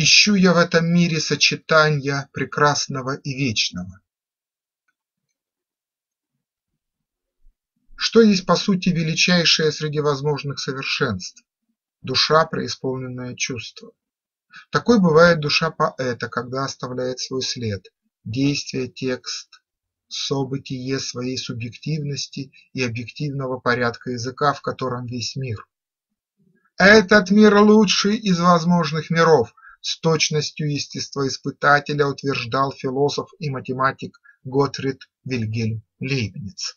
Ищу я в этом мире сочетания прекрасного и вечного. Что есть, по сути, величайшее среди возможных совершенств? Душа, преисполненная чувства. Такой бывает душа поэта, когда оставляет свой след, действие, текст, событие своей субъективности и объективного порядка языка, в котором весь мир. Этот мир лучший из возможных миров, с точностью естествоиспытателя утверждал философ и математик Готфрид Вильгельм Лейбниц.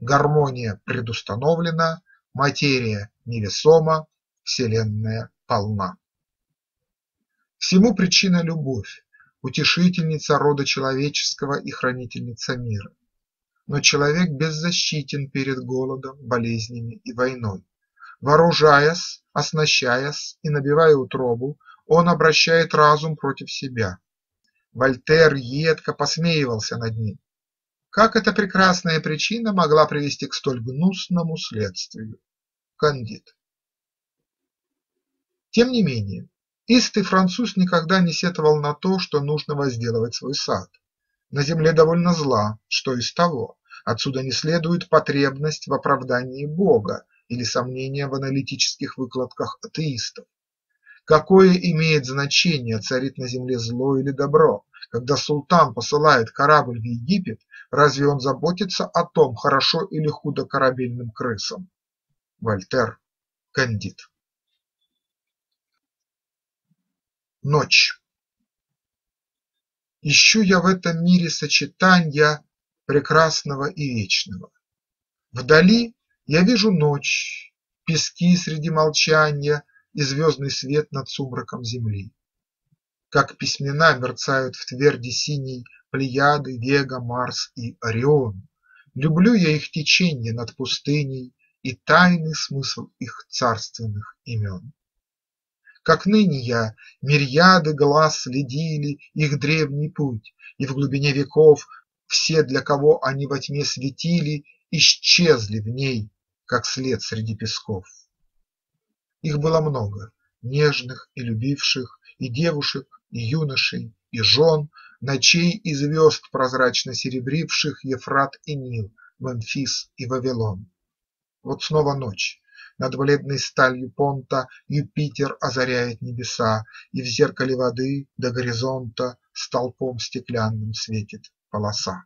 Гармония предустановлена, материя невесома, вселенная полна. Всему причина любовь, утешительница рода человеческого и хранительница мира. Но человек беззащитен перед голодом, болезнями и войной. Вооружаясь, оснащаясь и набивая утробу, он обращает разум против себя. Вольтер едко посмеивался над ним. Как эта прекрасная причина могла привести к столь гнусному следствию? Кандид. Тем не менее, истый француз никогда не сетовал на то, что нужно возделывать свой сад. На земле довольно зла, что из того. Отсюда не следует потребность в оправдании Бога или сомнения в аналитических выкладках атеистов. Какое имеет значение, царит на земле зло или добро? Когда султан посылает корабль в Египет, разве он заботится о том, хорошо или худо корабельным крысам? Вольтер, Кандид. Ночь. Ищу я в этом мире сочетания прекрасного и вечного. Вдали я вижу ночь, пески среди молчания и звездный свет над сумраком земли. Как письмена мерцают в тверди синей Плеяды, Вега, Марс и Орион. Люблю я их течение над пустыней и тайный смысл их царственных имен. Как ныне я, мириады глаз следили их древний путь, и в глубине веков все, для кого они во тьме светили, исчезли в ней, как след среди песков. Их было много, нежных и любивших, и девушек, и юношей, и жен, ночей и звезд, прозрачно серебривших Ефрат и Нил, Мемфис и Вавилон. Вот снова ночь. Над бледной сталью понта Юпитер озаряет небеса, и в зеркале воды до горизонта столпом стеклянным светит полоса.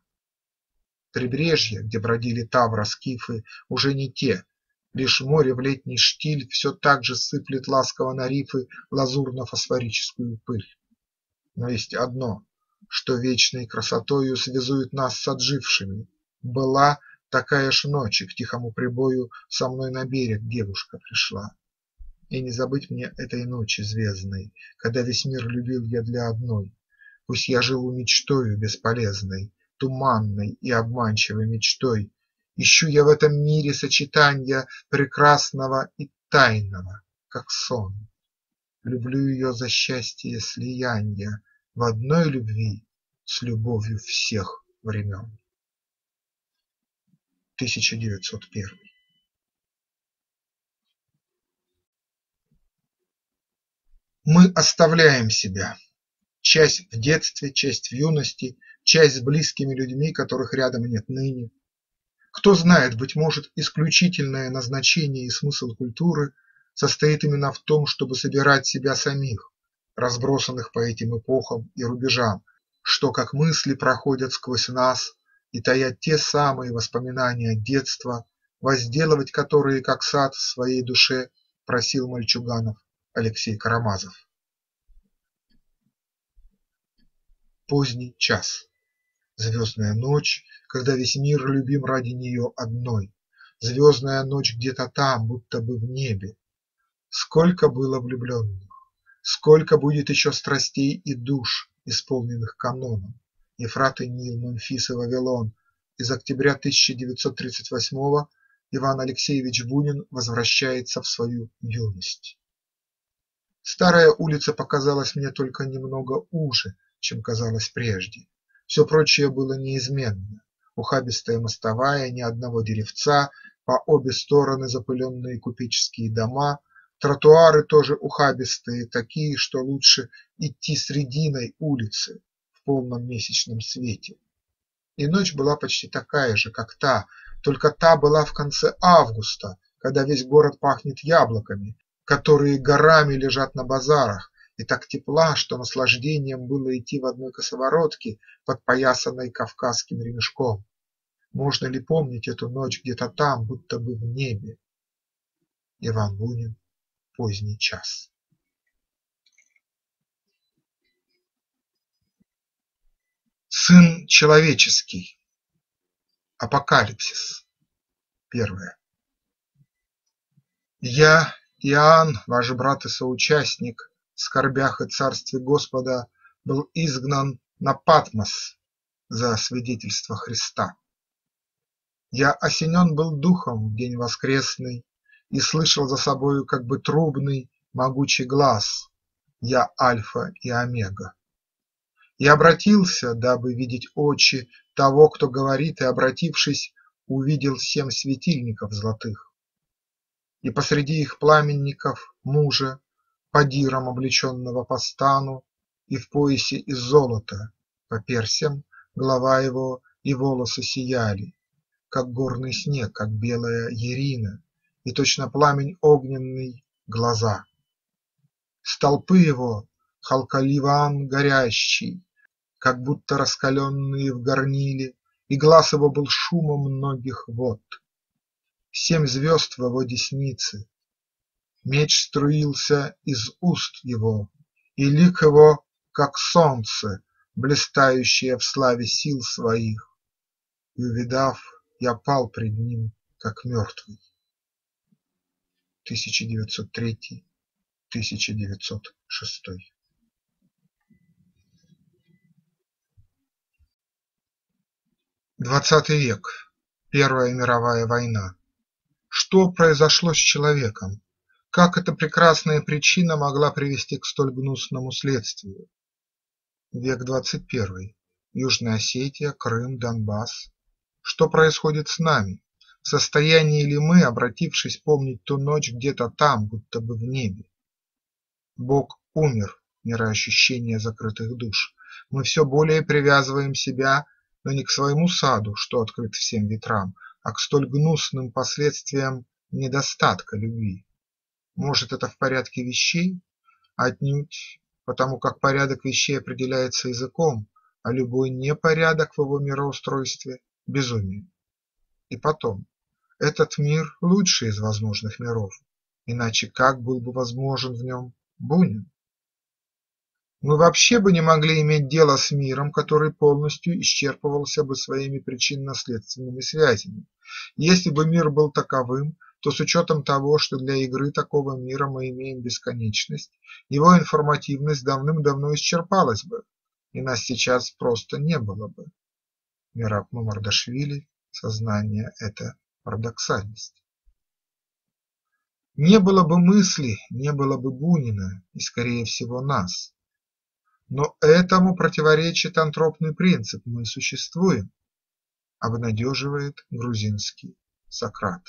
Прибрежья, где бродили Тавра, скифы, уже не те. Лишь море в летний штиль все так же сыплет ласково на рифы лазурно-фосфорическую пыль. Но есть одно, что вечной красотою связует нас с отжившими. Была такая ж ночь, и к тихому прибою со мной на берег девушка пришла. И не забыть мне этой ночи звездной, когда весь мир любил я для одной. Пусть я живу мечтою бесполезной, туманной и обманчивой мечтой. Ищу я в этом мире сочетания прекрасного и тайного, как сон. Люблю ее за счастье слияния в одной любви с любовью всех времен. 1901. Мы оставляем себя. Часть в детстве, часть в юности, часть с близкими людьми, которых рядом нет ныне. Кто знает, быть может, исключительное назначение и смысл культуры состоит именно в том, чтобы собирать себя самих, разбросанных по этим эпохам и рубежам, что как мысли проходят сквозь нас и таят те самые воспоминания детства, возделывать которые, как сад, в своей душе просил мальчуганов Алексей Карамазов. Поздний час. Звездная ночь, когда весь мир любим ради нее одной. Звездная ночь где-то там, будто бы в небе. Сколько было влюбленных, сколько будет еще страстей и душ, исполненных каноном. Ефрат и Нил, Мемфис и Вавилон. Из октября 1938 Иван Алексеевич Бунин возвращается в свою юность. Старая улица показалась мне только немного уже, чем казалось прежде. Все прочее было неизменно. Ухабистая мостовая, ни одного деревца, по обе стороны запыленные купеческие дома, Тротуары тоже ухабистые, такие, что лучше идти срединой улицы в полном месячном свете. И ночь была почти такая же, как та, только та была в конце августа, когда весь город пахнет яблоками, которые горами лежат на базарах, и так тепла, что наслаждением было идти в одной косоворотке, подпоясанной кавказским ремешком. Можно ли помнить эту ночь где-то там, будто бы в небе? Иван Бунин. Поздний час. Сын человеческий. Апокалипсис. Первое. Я, Иоанн, ваш брат и соучастник, в скорбях и царстве Господа, был изгнан на Патмос за свидетельство Христа. Я осенен был духом в день воскресный и слышал за собою как бы трубный, могучий глаз: «Я Альфа и Омега». И обратился, дабы видеть очи того, кто говорит, и, обратившись, увидел 7 светильников золотых. И посреди их пламенников мужа, подиром облеченного по стану, и в поясе из золота, по персям голова его и волосы сияли, как горный снег, как белая ярина, и точно пламень огненный глаза. С толпы его Халкаливан горящий, как будто раскаленные в горниле, и глаз его был шумом многих вод. 7 звезд в его деснице, меч струился из уст его, и лик его, как солнце, блистающее в славе сил своих. И, увидав, я пал пред ним, как мертвый. 1903-1906. XX век. Первая мировая война. Что произошло с человеком? Как эта прекрасная причина могла привести к столь гнусному следствию? Век 21. Южная Осетия, Крым, Донбасс. Что происходит с нами? В состоянии ли мы, обратившись, помнить ту ночь где-то там, будто бы в небе? Бог умер, мироощущение закрытых душ. Мы все более привязываем себя, но не к своему саду, что открыт всем ветрам, а к столь гнусным последствиям недостатка любви. Может, это в порядке вещей? Отнюдь, потому как порядок вещей определяется языком, а любой непорядок в его мироустройстве – безумие. И потом, этот мир лучший из возможных миров, иначе как был бы возможен в нем Бунин? Мы вообще бы не могли иметь дело с миром, который полностью исчерпывался бы своими причинно-следственными связями. Если бы мир был таковым, то с учетом того, что для игры такого мира мы имеем бесконечность, его информативность давным-давно исчерпалась бы, и нас сейчас просто не было бы. Мераб Мамардашвили. Сознание – это парадоксальность. Не было бы мысли, не было бы Бунина и, скорее всего, нас. Но этому противоречит антропный принцип «мы существуем», обнадеживает грузинский Сократ.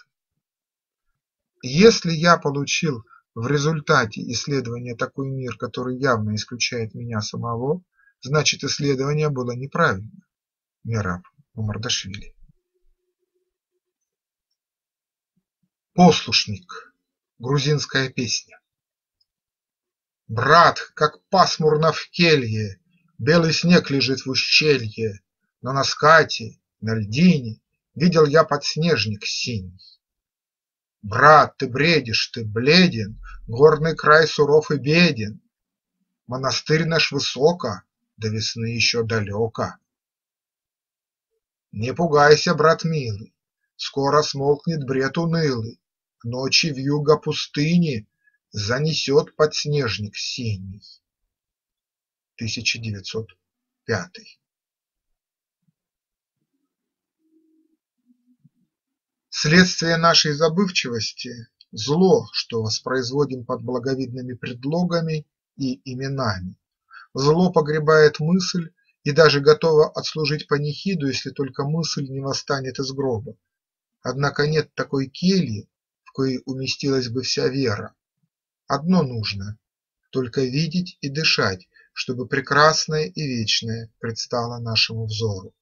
Если я получил в результате исследования такой мир, который явно исключает меня самого, значит, исследование было неправильно. Мераб Мамардашвили. Послушник. Грузинская песня. Брат, как пасмурно в келье, белый снег лежит в ущелье, на Наскате, на льдине видел я подснежник синий. Брат, ты бредишь, ты бледен, горный край суров и беден, монастырь наш высоко, до весны еще далеко. Не пугайся, брат милый, скоро смолкнет бред унылый, ночи вьюга пустыни занесет подснежник синий. 1905. Следствие нашей забывчивости – зло, что воспроизводим под благовидными предлогами и именами. Зло погребает мысль и даже готово отслужить панихиду, если только мысль не восстанет из гроба. Однако нет такой кельи, в коей уместилась бы вся вера, Одно нужно – только видеть и дышать, чтобы прекрасное и вечное предстало нашему взору.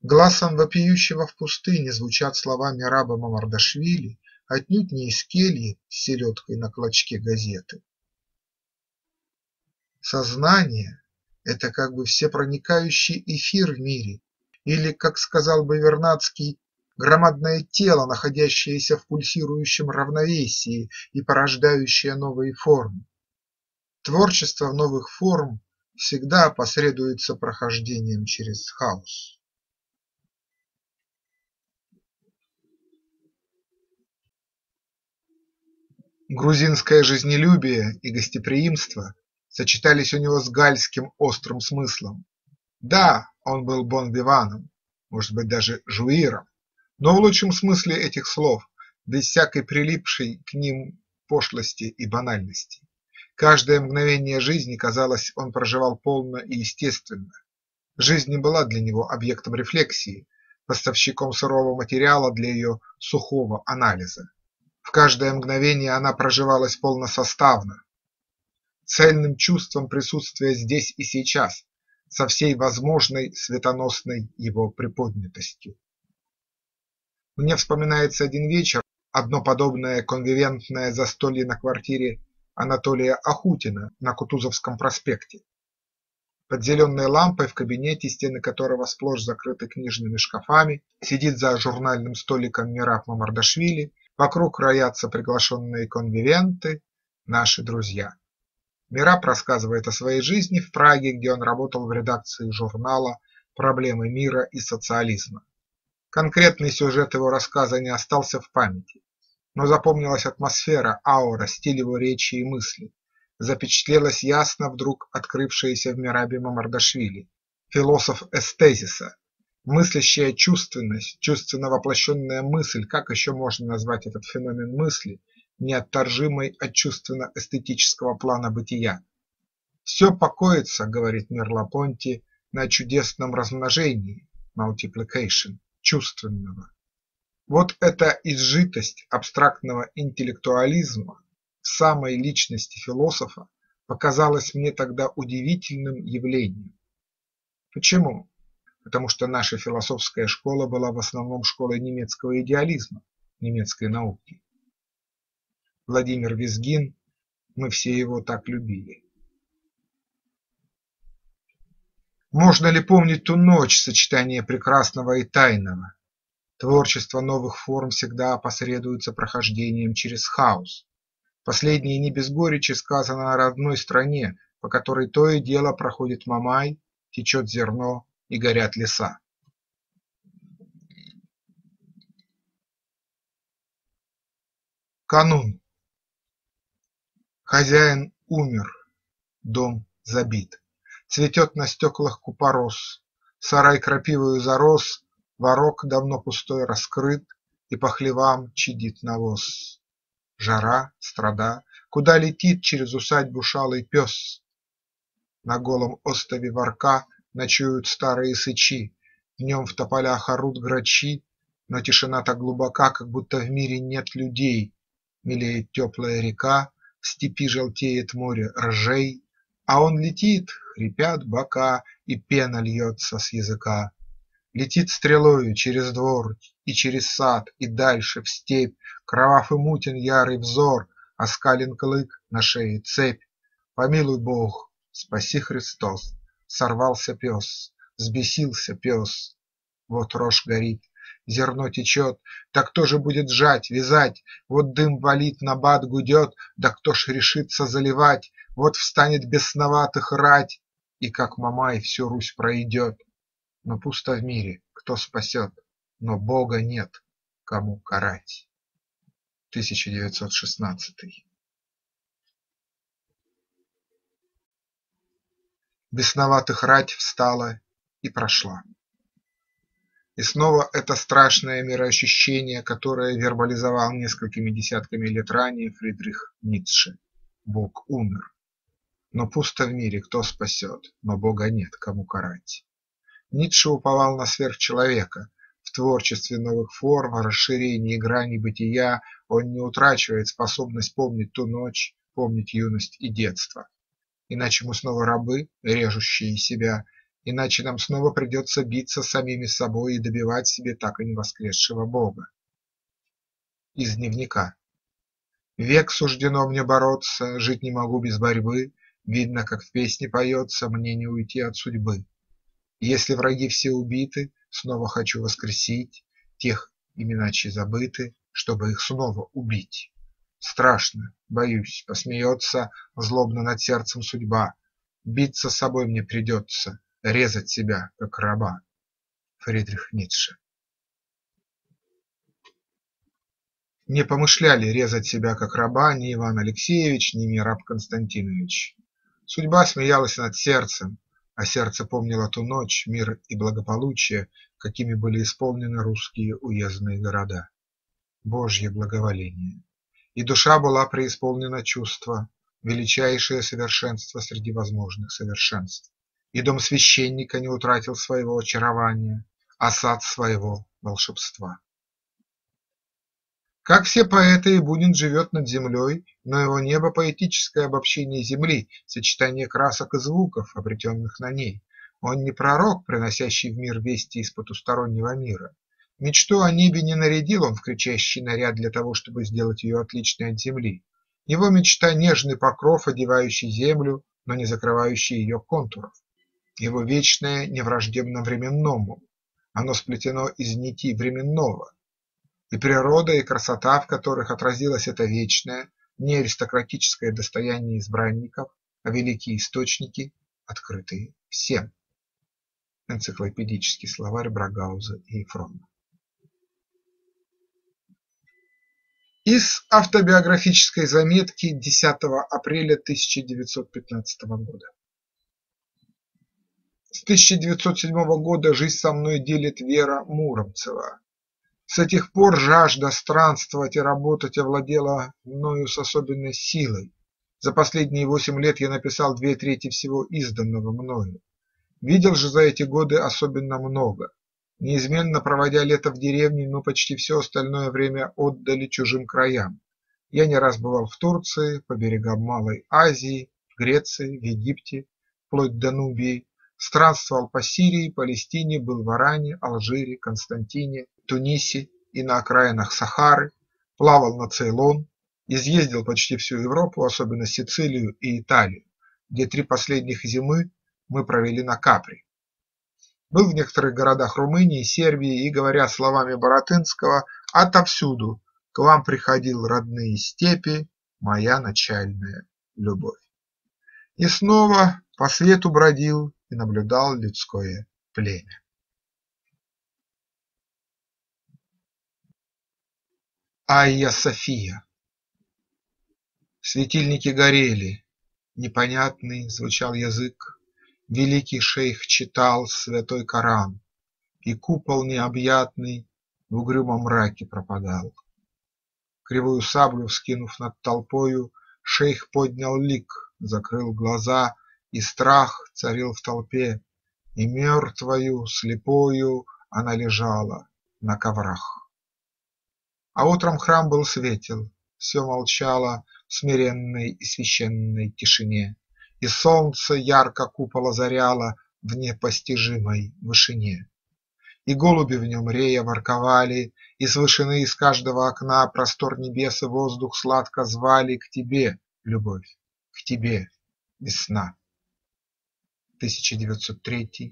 Гласом вопиющего в пустыне звучат слова Мераба Мамардашвили, отнюдь не из кельи с селедкой на клочке газеты. Сознание – это как бы всепроникающий эфир в мире, или, как сказал бы Вернадский, громадное тело, находящееся в пульсирующем равновесии и порождающее новые формы. Творчество новых форм всегда посредуется прохождением через хаос. Грузинское жизнелюбие и гостеприимство сочетались у него с гальским острым смыслом. Да, он был бон-виваном, может быть, даже жуиром, но в лучшем смысле этих слов, без всякой прилипшей к ним пошлости и банальности. Каждое мгновение жизни, казалось, он проживал полно и естественно. Жизнь не была для него объектом рефлексии, поставщиком сырого материала для ее сухого анализа. В каждое мгновение она проживалась полносоставно, цельным чувством присутствия здесь и сейчас, со всей возможной светоносной его приподнятостью. Мне вспоминается один вечер, одно подобное конвивентное застолье на квартире Анатолия Ахутина на Кутузовском проспекте, под зеленой лампой в кабинете, стены которого сплошь закрыты книжными шкафами, сидит за журнальным столиком Мераб Мамардашвили, вокруг роятся приглашенные конвивенты, наши друзья. Мераб рассказывает о своей жизни в Праге, где он работал в редакции журнала «Проблемы мира и социализма». Конкретный сюжет его рассказа не остался в памяти, но запомнилась атмосфера, аура, стиль его речи и мысли. Запечатлелась ясно вдруг открывшаяся в Мерабе Мамардашвили, философ эстезиса, мыслящая чувственность, чувственно воплощенная мысль, как еще можно назвать этот феномен мысли, неотторжимой от чувственно-эстетического плана бытия. «Все покоится, — говорит Мерлапонти, — на чудесном размножении (multiplication) чувственного». Вот эта изжитость абстрактного интеллектуализма в самой личности философа показалась мне тогда удивительным явлением. Почему? Потому что наша философская школа была в основном школой немецкого идеализма, немецкой науки. Владимир Визгин, мы все его так любили. Можно ли помнить ту ночь, сочетание прекрасного и тайного? Творчество новых форм всегда опосредуется прохождением через хаос. Последнее не без горечи сказано о родной стране, по которой то и дело проходит Мамай, течет зерно и горят леса. Канун. Хозяин умер, дом забит, цветет на стеклах купорос, сарай крапивою зарос, ворок давно пустой раскрыт, и по хлевам чадит навоз. Жара, страда, куда летит через усадьбу шалый пес? На голом остове ворка ночуют старые сычи, днем в тополях орут грачи, но тишина так глубока, как будто в мире нет людей. Мелеет теплая река, в степи желтеет море ржей, а он летит, хрипят бока, и пена льется с языка. Летит стрелою через двор и через сад, и дальше в степь. Кровав и мутен ярый взор, оскален клык, на шее цепь. Помилуй Бог, спаси Христос, сорвался пес, взбесился пес. Вот рожь горит, зерно течет, да кто же будет жать, вязать? Вот дым валит, набат гудет, да кто ж решится заливать? Вот встанет бесноватых рать, и как Мамай всю Русь пройдет. Но пусто в мире, кто спасет, но Бога нет, кому карать. 1916. Бесноватых рать встала и прошла. И снова это страшное мироощущение, которое вербализовал несколькими десятками лет ранее Фридрих Ницше. Бог умер. Но пусто в мире, кто спасет, но Бога нет, кому карать. Ницше уповал на сверхчеловека. В творчестве новых форм, расширении грани бытия он не утрачивает способность помнить ту ночь, помнить юность и детство. Иначе мы снова рабы, режущие себя, иначе нам снова придется биться самими собой и добивать себе так и не воскресшего Бога. Из дневника. Век суждено мне бороться, жить не могу без борьбы, видно, как в песне поется, мне не уйти от судьбы. Если враги все убиты, снова хочу воскресить тех, имена чьи забыты, чтобы их снова убить. Страшно, боюсь, посмеется злобно над сердцем судьба. Биться с собой мне придется, резать себя, как раба. Фридрих Ницше. Не помышляли резать себя, как раба, ни Иван Алексеевич, ни Мераб Константинович. Судьба смеялась над сердцем, а сердце помнило ту ночь, мир и благополучие, какими были исполнены русские уездные города. Божье благоволение. И душа была преисполнена чувства, величайшее совершенство среди возможных совершенств. И дом священника не утратил своего очарования, а сад своего волшебства. Как все поэты, и Бунин живет над землей, но его небо – поэтическое обобщение земли, сочетание красок и звуков, обретенных на ней. Он не пророк, приносящий в мир вести из потустороннего мира. Мечту о небе не нарядил он в кричащий наряд для того, чтобы сделать ее отличной от земли. Его мечта – нежный покров, одевающий землю, но не закрывающий ее контуров. Его вечное невраждебно временному. Оно сплетено из нитей временного. И природа, и красота, в которых отразилось это вечное, не аристократическое достояние избранников, а великие источники, открытые всем. Энциклопедический словарь Брагауза и Ефрона. Из автобиографической заметки 10 апреля 1915 года. С 1907 года жизнь со мной делит Вера Муромцева. С этих пор жажда странствовать и работать овладела мною с особенной силой. За последние 8 лет я написал 2/3 всего изданного мною. Видел же за эти годы особенно много. Неизменно проводя лето в деревне, но почти все остальное время отдали чужим краям. Я не раз бывал в Турции, по берегам Малой Азии, в Греции, в Египте, вплоть до Нубии, странствовал по Сирии, Палестине, был в Иране, Алжире, Константине, Тунисе и на окраинах Сахары, плавал на Цейлон, изъездил почти всю Европу, особенно Сицилию и Италию, где 3 последних зимы мы провели на Капри. Был в некоторых городах Румынии, Сербии и, говоря словами Боротынского, отовсюду к вам приходил родные степи, моя начальная любовь. И снова по свету бродил и наблюдал людское племя. Айя София. Светильники горели, непонятный звучал язык, великий шейх читал святой Коран, и купол необъятный в угрюмом мраке пропадал. Кривую саблю вскинув над толпою, шейх поднял лик, закрыл глаза, и страх царил в толпе, и мертвою, слепою она лежала на коврах. А утром храм был светел, все молчало в смиренной и священной тишине, и солнце ярко купол озаряло в непостижимой вышине. И голуби в нем рея ворковали, и с вышины из каждого окна простор небес и воздух сладко звали к тебе, любовь, к тебе, весна. 1903-1906.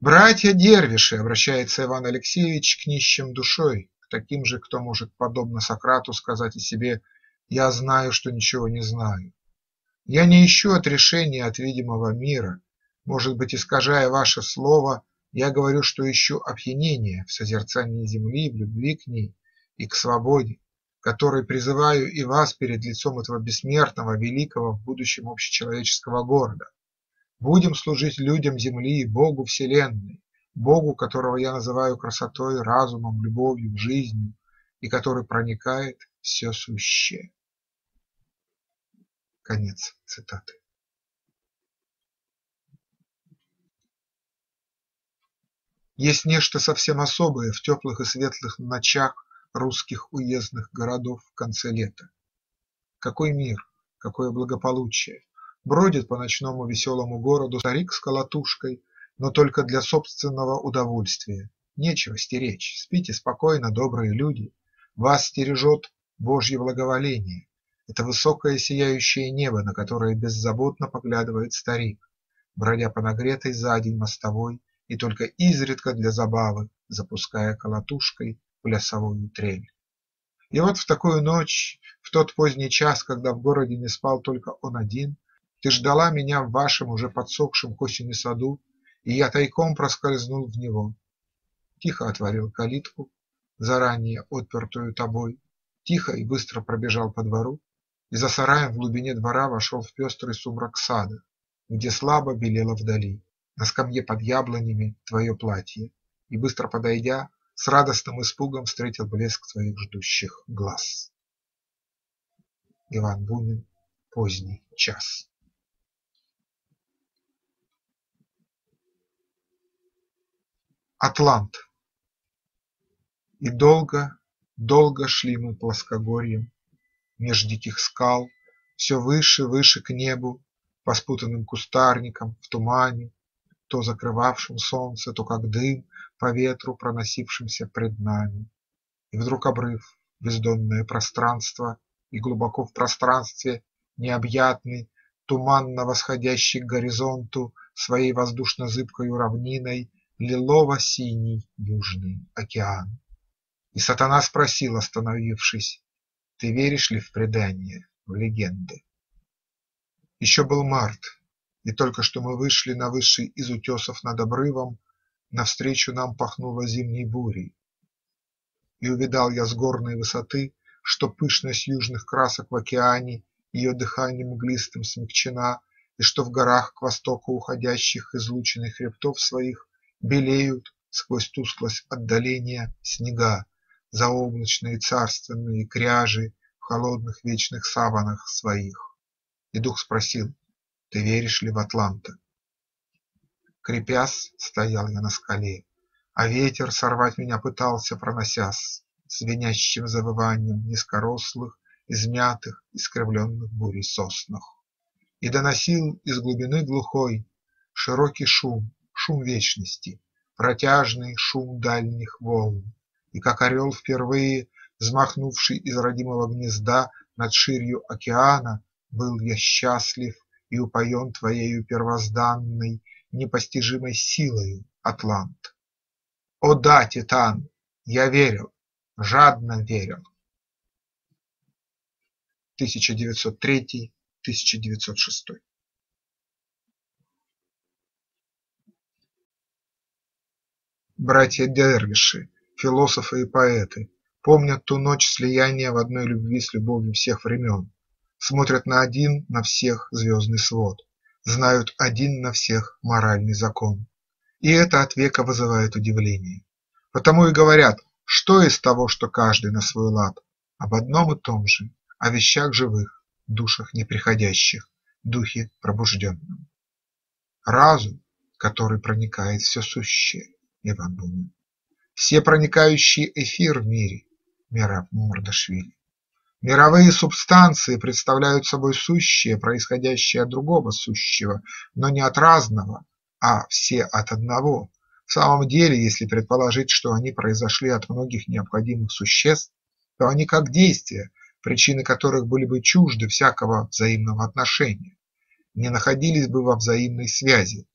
«Братья-дервиши!» – обращается Иван Алексеевич к нищим душой, к таким же, кто может, подобно Сократу, сказать о себе: «Я знаю, что ничего не знаю». Я не ищу отрешения от видимого мира. Может быть, искажая ваше слово, я говорю, что ищу опьянения в созерцании земли, в любви к ней и к свободе, которой призываю и вас перед лицом этого бессмертного, великого в будущем общечеловеческого города. Будем служить людям земли и Богу Вселенной, Богу, которого я называю красотой, разумом, любовью, жизнью, и который проникает все сущее». Конец цитаты. Есть нечто совсем особое в теплых и светлых ночах русских уездных городов в конце лета. Какой мир, какое благополучие! Бродит по ночному веселому городу старик с колотушкой, но только для собственного удовольствия. Нечего стеречь, спите спокойно, добрые люди. Вас стережет Божье благоволение. Это высокое сияющее небо, на которое беззаботно поглядывает старик, бродя по нагретой за день мостовой и только изредка для забавы запуская колотушкой плясовую трель. И вот в такую ночь, в тот поздний час, когда в городе не спал только он один, ты ждала меня в вашем уже подсохшем к осени саду, и я тайком проскользнул в него. Тихо отворил калитку, заранее отпертую тобой, тихо и быстро пробежал по двору, и за сараем в глубине двора вошел в пестрый сумрак сада, где слабо белело вдали, на скамье под яблонями твое платье, и, быстро подойдя, с радостным испугом встретил блеск твоих ждущих глаз. Иван Бунин. Поздний час. Атлант. И долго, долго шли мы плоскогорьем, меж диких скал, все выше, выше к небу, по спутанным кустарникам, в тумане, то закрывавшим солнце, то как дым по ветру, проносившимся пред нами. И вдруг обрыв, бездонное пространство, и глубоко в пространстве необъятный, туманно восходящий к горизонту своей воздушно-зыбкою равниной лилово-синий Южный океан. И Сатана спросил, остановившись: «Ты веришь ли в предания, в легенды?» Еще был март, и только что мы вышли на высший из утесов над обрывом, навстречу нам пахнуло зимней бурей. И увидал я с горной высоты, что пышность южных красок в океане ее дыханием мглистым смягчена, и что в горах к востоку уходящих излученных хребтов своих белеют сквозь тусклость отдаления снега, заоблачные царственные кряжи в холодных вечных саванах своих. И дух спросил: «Ты веришь ли в Атланта?» Крепясь, стоял я на скале, а ветер сорвать меня пытался, проносясь с звенящим завыванием низкорослых, измятых, искривленных бурей соснах, и доносил из глубины глухой широкий шум, шум вечности, протяжный шум дальних волн, и как орел, впервые взмахнувший из родимого гнезда над ширью океана, был я счастлив и упоен твоею первозданной, непостижимой силою, Атлант. О да, Титан, я верил, жадно верил. 1903-1906. Братья Дервиши, философы и поэты, помнят ту ночь слияния в одной любви с любовью всех времен, смотрят на один на всех звездный свод, знают один на всех моральный закон. И это от века вызывает удивление. Потому и говорят, что из того, что каждый на свой лад, об одном и том же, о вещах живых, душах неприходящих, духе пробужденном. Разум, который проникает все сущее. Иван Бунин. Все проникающий эфир в мире. Мераб Мамардашвили. Мировые субстанции представляют собой сущее, происходящее от другого сущего, но не от разного, а все от одного. В самом деле, если предположить, что они произошли от многих необходимых существ, то они как действия, причины которых были бы чужды всякого взаимного отношения, не находились бы во взаимной связи.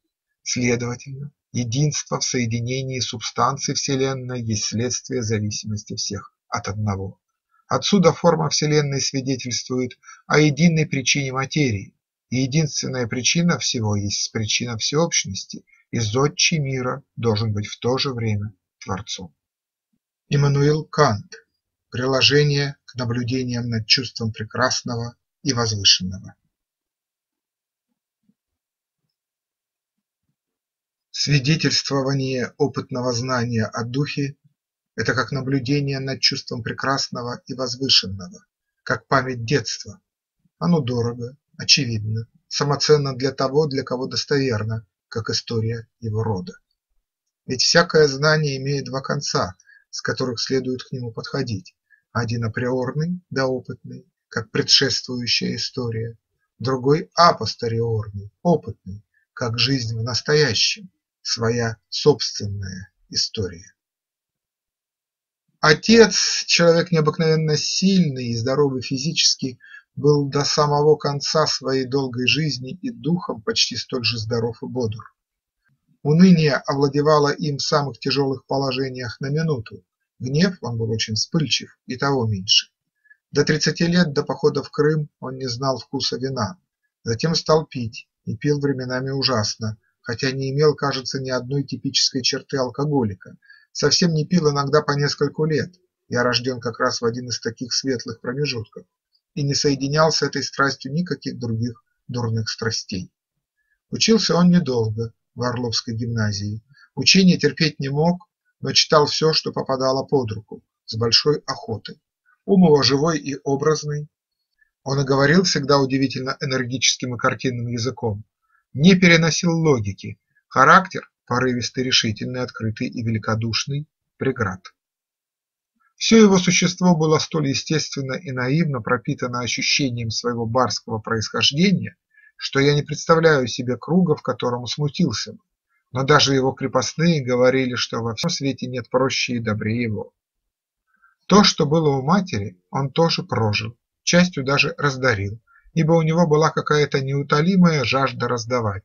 Следовательно, единство в соединении субстанций Вселенной есть следствие зависимости всех от одного. Отсюда форма Вселенной свидетельствует о единой причине материи, и единственная причина всего есть причина всеобщности, и зодчий мира должен быть в то же время Творцом. Иммануил Кант. Приложение к наблюдениям над чувством прекрасного и возвышенного. Свидетельствование опытного знания о духе – это как наблюдение над чувством прекрасного и возвышенного, как память детства. Оно дорого, очевидно, самоценно для того, для кого достоверно, как история его рода. Ведь всякое знание имеет два конца – с которых следует к нему подходить. Один априорный, доопытный, как предшествующая история, другой апостериорный, опытный, как жизнь в настоящем, своя собственная история. Отец, человек необыкновенно сильный и здоровый физически, был до самого конца своей долгой жизни и духом почти столь же здоров и бодр. Уныние овладевало им в самых тяжелых положениях на минуту, гнев, он был очень вспыльчив, и того меньше. До 30 лет, до похода в Крым, он не знал вкуса вина, затем стал пить и пил временами ужасно, хотя не имел, кажется, ни одной типической черты алкоголика, совсем не пил иногда по нескольку лет, я рожден как раз в один из таких светлых промежутков, и не соединял с этой страстью никаких других дурных страстей. Учился он недолго в Орловской гимназии, учение терпеть не мог, но читал все, что попадало под руку, с большой охотой. Ум его живой и образный, он и говорил всегда удивительно энергическим и картинным языком, не переносил логики, характер порывистый, решительный, открытый и великодушный, преград. Все его существо было столь естественно и наивно пропитано ощущением своего барского происхождения, что я не представляю себе круга, в котором смутился бы, но даже его крепостные говорили, что во всем свете нет проще и добрее его. То, что было у матери, он тоже прожил, частью даже раздарил, ибо у него была какая-то неутолимая жажда раздавать,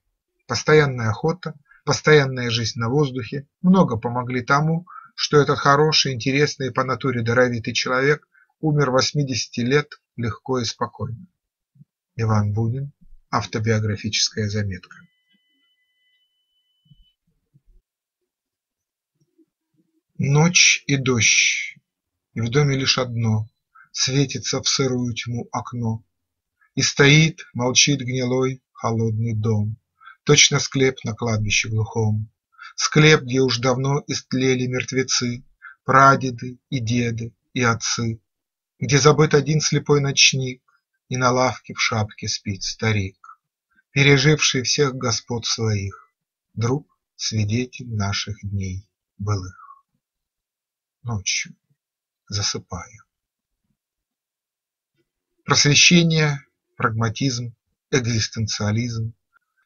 постоянная охота, постоянная жизнь на воздухе много помогли тому, что этот хороший, интересный и по натуре даровитый человек умер 80 лет легко и спокойно. Иван Бунин. Автобиографическая заметка. Ночь и дождь, и в доме лишь одно светится в сырую тьму окно, и стоит, молчит гнилой, холодный дом. Точно склеп на кладбище глухом, склеп, где уж давно истлели мертвецы, прадеды и деды и отцы, где забыт один слепой ночник, и на лавке в шапке спит старик, переживший всех господ своих, друг, свидетель наших дней былых. Ночью засыпаю. Просвещение, прагматизм, экзистенциализм,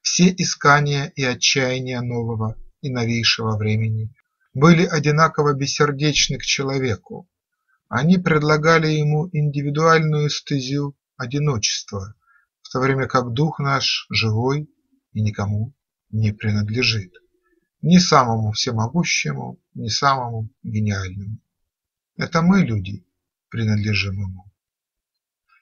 все искания и отчаяния нового и новейшего времени были одинаково бессердечны к человеку. Они предлагали ему индивидуальную эстезию одиночества, в то время как дух наш живой и никому не принадлежит, ни самому всемогущему, ни самому гениальному. Это мы, люди, принадлежим ему.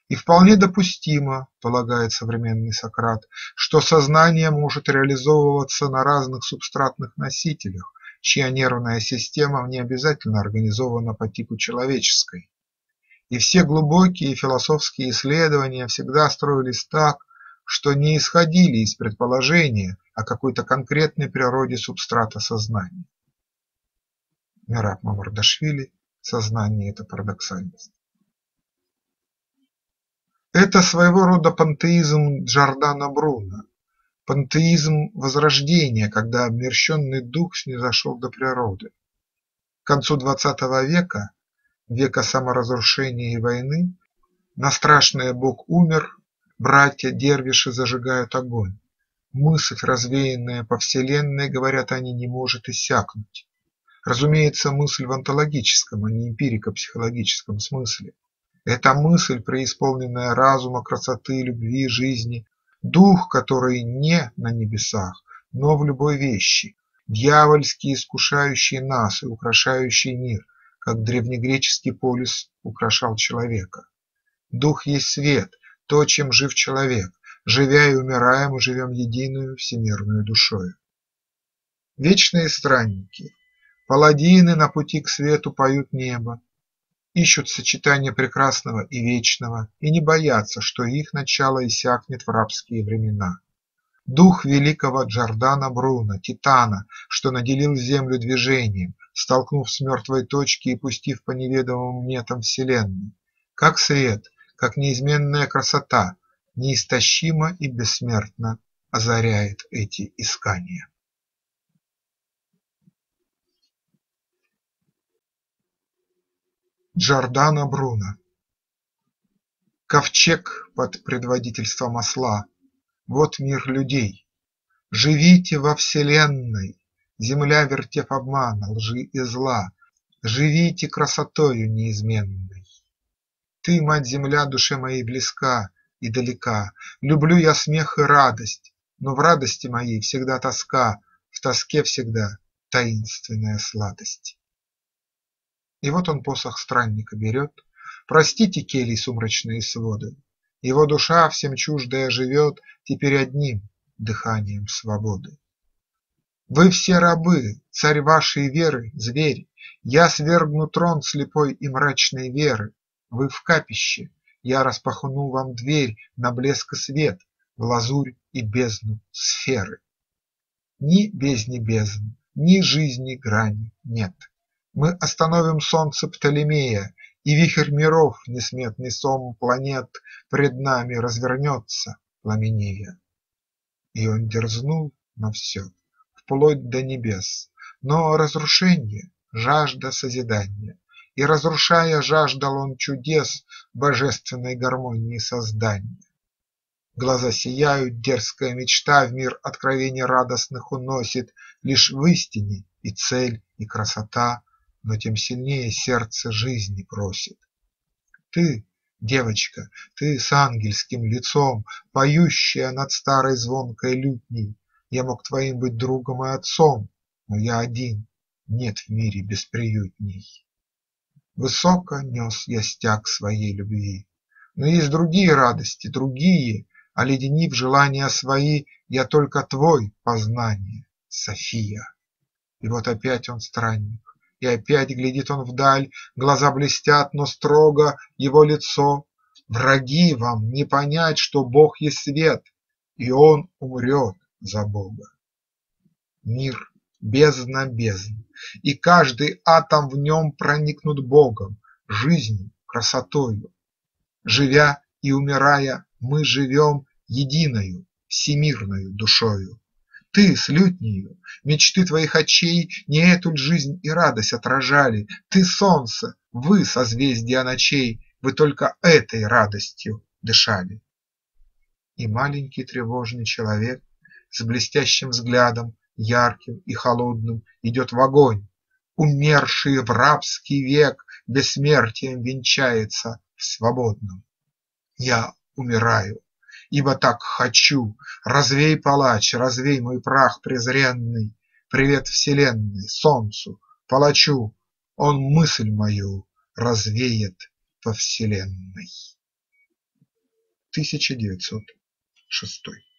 И вполне допустимо, полагает современный Сократ, что сознание может реализовываться на разных субстратных носителях, чья нервная система не обязательно организована по типу человеческой. И все глубокие философские исследования всегда строились так, что не исходили из предположения о какой-то конкретной природе субстрата сознания. Мераб Мамардашвили. Сознание – это парадоксальность. Это своего рода пантеизм Джордано Бруно, пантеизм Возрождения, когда обмерщенный дух снизошел до природы. К концу XX века, века саморазрушения и войны, на страшное Бог умер, братья-дервиши зажигают огонь. Мысль, развеянная по вселенной, говорят они, не может иссякнуть. Разумеется, мысль в онтологическом, а не эмпирико-психологическом смысле. Это мысль, преисполненная разума, красоты, любви, жизни, дух, который не на небесах, но в любой вещи, дьявольский, искушающий нас и украшающий мир, как древнегреческий полис украшал человека. Дух есть свет, то, чем жив человек, живя и умирая, мы живем единую всемирную душою. Вечные странники, паладины на пути к свету поют небо, ищут сочетание прекрасного и вечного и не боятся, что их начало иссякнет в рабские времена. Дух великого Джордано Бруно, титана, что наделил землю движением, столкнув с мертвой точки и пустив по неведомым метам вселенной, как свет, как неизменная красота, неистощимо и бессмертно озаряет эти искания. Джордано Бруно. Ковчег под предводительством осла, вот мир людей. Живите во вселенной, земля вертеп обмана, лжи и зла, живите красотою неизменной. Ты, мать-земля, душе моей близка и далека, люблю я смех и радость, но в радости моей всегда тоска, в тоске всегда таинственная сладость. И вот он посох странника берет, простите келий сумрачные своды, его душа всем чуждая живет теперь одним дыханием свободы. Вы все рабы, царь вашей веры, зверь, я свергну трон слепой и мрачной веры, вы в капище, я распахну вам дверь на блеск и свет, в лазурь и бездну сферы. Ни бездни бездн, ни жизни грани нет. Мы остановим солнце Птолемея, и вихрь миров, несметный сом планет, пред нами развернется пламенея. И он дерзнул на все, вплоть до небес, но разрушение, жажда созидания, и, разрушая, жаждал он чудес божественной гармонии создания. Глаза сияют, дерзкая мечта в мир откровений радостных уносит, лишь в истине и цель, и красота, но тем сильнее сердце жизни просит. Ты, девочка, ты с ангельским лицом, поющая над старой звонкой лютней, я мог твоим быть другом и отцом, но я один, нет в мире бесприютней. Высоко нес я стяг своей любви, но есть другие радости, другие, оледенив желания свои, я только твой познание, София. И вот опять он странник, и опять глядит он вдаль, глаза блестят, но строго его лицо. Враги вам не понять, что Бог есть свет, и он умрет за Бога. Мир, бездна бездн, и каждый атом в нем проникнут Богом, жизнью, красотою. Живя и умирая, мы живем единою, всемирною душою. Ты с лютнею, мечты твоих очей не эту жизнь и радость отражали. Ты солнце, вы созвездия ночей, вы только этой радостью дышали. И маленький тревожный человек с блестящим взглядом, ярким и холодным, идет в огонь. Умерший в рабский век бессмертием венчается в свободном. Я умираю, ибо так хочу, развей, палач, развей мой прах презренный, привет вселенной, солнцу, палачу, он мысль мою развеет по вселенной. 1906.